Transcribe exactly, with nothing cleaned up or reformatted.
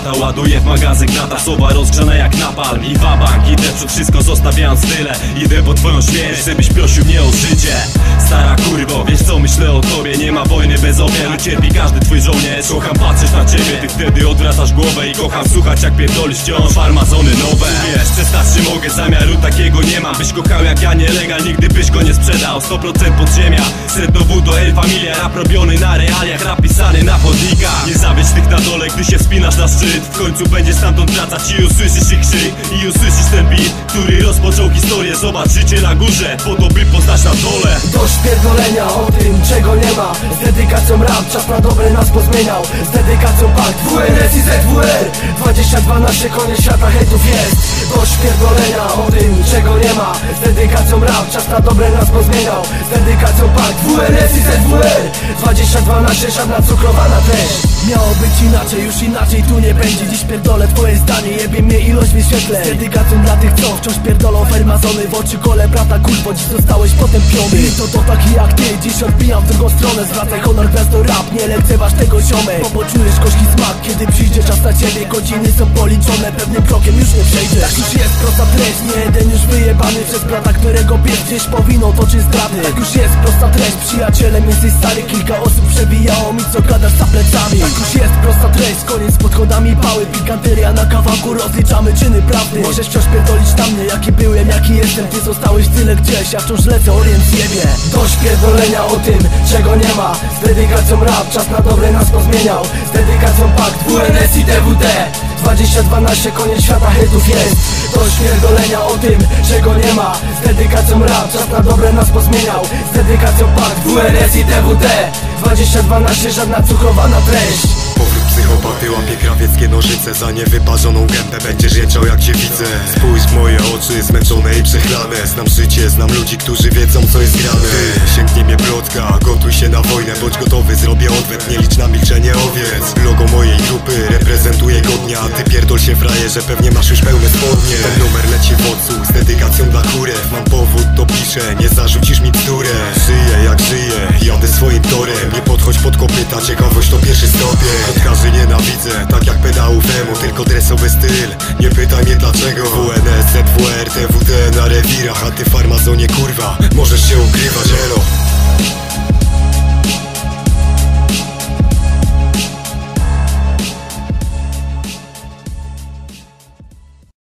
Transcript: świata. Ładuję w magazyk nata, słowa rozgrzane jak napalm i wabank. Idę przed wszystko zostawiając tyle, idę po twoją śmierć, żebyś prosił mnie o życie. Stara kurwo, wiesz co myślę o tobie, nie ma wojny bez obieru, cierpi każdy twój żołnierz. Kocham patrzeć na ciebie, ty wtedy odwracasz głowę i kocham słuchać jak pierdolisz wciąż farmazony nowe. Wiesz, przestać się mogę, zamiaru takiego nie mam, byś kochał jak ja nielegal, nigdy byś go nie sprzedał. sto procent podziemia, sedno W do El Familia, rap robiony na realiach, rap pisany na chodnikach. Nie zawiedź tych na dole, gdy się wspinasz na szczyt, w końcu będziesz stamtąd wracać i usłyszysz ich krzyk, i usłyszysz ten beat, który rozpoczął historię. Zobacz życie na górze, po to by poznać na dole. Dość pierdolenia o tym, czego nie ma, z dedykacją rap, czas na dobre nas pozmieniał. Z dedykacją pakt W N S i Z W R, dwadzieścia dwa nasze konie świata hejtów jest. Dość pierdolenia o tym, czego nie ma, z dedykacją rap, czas na dobre nas pozmieniał. Z dedykacją pakt W N S i Z W R, dwadzieścia dwa nasze żadna cukrowana też. Miało być inaczej, już inaczej tu nie będzie. Dziś pierdolę twoje zdanie, jebie mnie ilość wyświetleń. Z dedykacją dla tych, co wciąż pierdolą fermazony. W oczy kole brata, kurwo, dziś zostałeś potępiony. I to to taki jak ty, dziś odbijam w drugą stronę. Zwracaj honor gwiazdo rap, nie lekceważ tego ziomek, bo poczujesz gorzki smak, kiedy przyjdzie czas na ciebie. Godziny są policzone, pewnym krokiem już nie przejdziesz. Tak już jest prosta treść, nie jeden już wyjebany przez brata, którego pies gdzieś powinął toczy zdrady. Tak już jest prosta treść, przyjacielem jesteś stary. Kilka osób przewijało mi, co gadasz za plecami. Tak już jest prosta treść, koniec z podchodami pały. Pikanteria na kawałku, rozliczamy czyny prawdy. Możesz wciąż pierdolić na mnie, jaki byłem, jaki jestem. Ty zostałeś tyle gdzieś, ja wciąż lecę orient z niebie. Dość pierdolenia o tym, czego nie ma, z dedykacją rap, czas na dobre nas pozmieniał. Z dedykacją pakt W N S i D W D, dwadzieścia dwanaście koniec świata hitów jest. Dość pierdolenia o tym, czego nie ma, z dedykacją rap, czas na dobre nas pozmieniał. Z dedykacją pakt W N S i D W D, dwadzieścia dwanaście żadna cukrowana treść. Powrót psychopaty łapie krawieckie nożyce, za niewyparzoną gębę będziesz jęczał jak dziewice. Spójrz w moje oczy zmęczone i przechlane, znam życie, znam ludzi, którzy wiedzą co jest grane. Ty, sięgnij mnie plotka, gotuj się na wojnę, bądź gotowy, zrobię odwet, nie licz na milczenie owiec. Logo mojej grupy reprezentuje godnia, ty pierdol się frajerze, pewnie masz już pełne spodnie. Ten numer leci w odsłuch z dedykacją dla kurew, mam powód to piszę, nie zarzucisz mi bzdurę. Żyję jak żyję, jadę swoim torem, nie podchodź pod kopyta, ciekawość to pierwszy stopień. Kotkarzy nienawidzę, tak jak pedałów emu, tylko dresowy styl, nie pytaj mnie dlaczego. W N S, Z W R, T W D na rewirach, a ty farmazonie kurwa, możesz się ukrywać, elo.